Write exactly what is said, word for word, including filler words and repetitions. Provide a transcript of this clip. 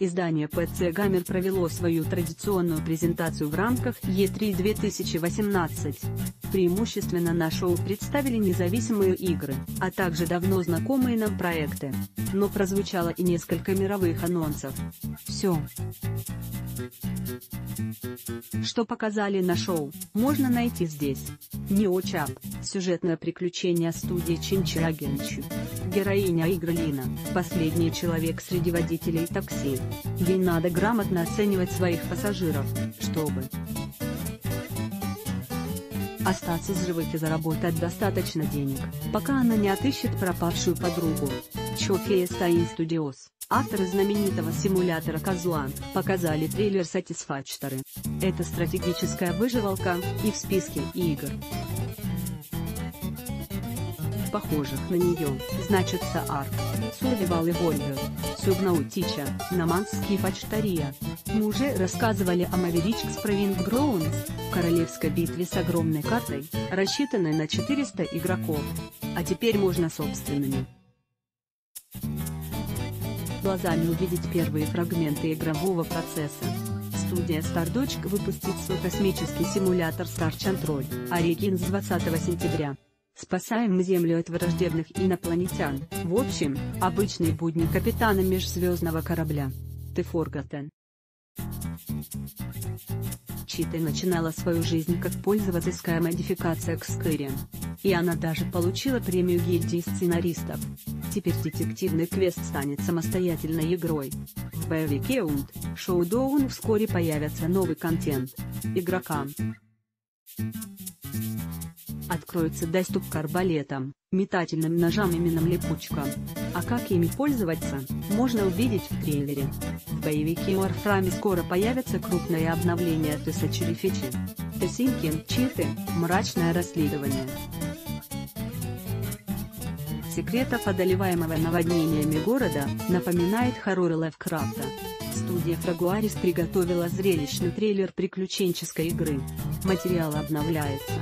Издание пи си Gamer провело свою традиционную презентацию в рамках и три две тысячи восемнадцать. Преимущественно на шоу представили независимые игры, а также давно знакомые нам проекты. Но прозвучало и несколько мировых анонсов. Все, что показали на шоу, можно найти здесь. Нео Чап – сюжетное приключение студии Чинчагенчу. Героиня игры Лина – последний человек среди водителей такси. Ей надо грамотно оценивать своих пассажиров, чтобы остаться в живых и заработать достаточно денег, пока она не отыщет пропавшую подругу. Coffee Stain Studios, авторы знаменитого симулятора Казуан, показали трейлер Satisfactory. Это стратегическая выживалка, и в списке игр, похожих на нее, значится Арк, Сулевал и Вольвер, Субнаутика, Наманский Почтария. Мы уже рассказывали о Маверичкс Провинг Гроунс, королевской битве с огромной картой, рассчитанной на четыреста игроков. А теперь можно собственными глазами увидеть первые фрагменты игрового процесса. Студия Stardock выпустит свой космический симулятор Star Control, Оригинс двадцатого сентября. Спасаем Землю от враждебных инопланетян, в общем, обычные будни капитана межзвездного корабля. The Forgotten City начинала свою жизнь как пользовательская модификация к Skyrim. И она даже получила премию гильдии сценаристов. Теперь детективный квест станет самостоятельной игрой. В боевике Und Showdown вскоре появится новый контент. Игрокам откроется доступ к арбалетам, метательным ножам и минным липучкам. А как ими пользоваться, можно увидеть в трейлере. В боевике Warframe скоро появится крупное обновление Теса Черифичи. Тесинки читы, мрачное расследование секретов одолеваемого наводнениями города, напоминает хорроры Левкрафта. Студия Фрагуарис приготовила зрелищный трейлер приключенческой игры. Материал обновляется.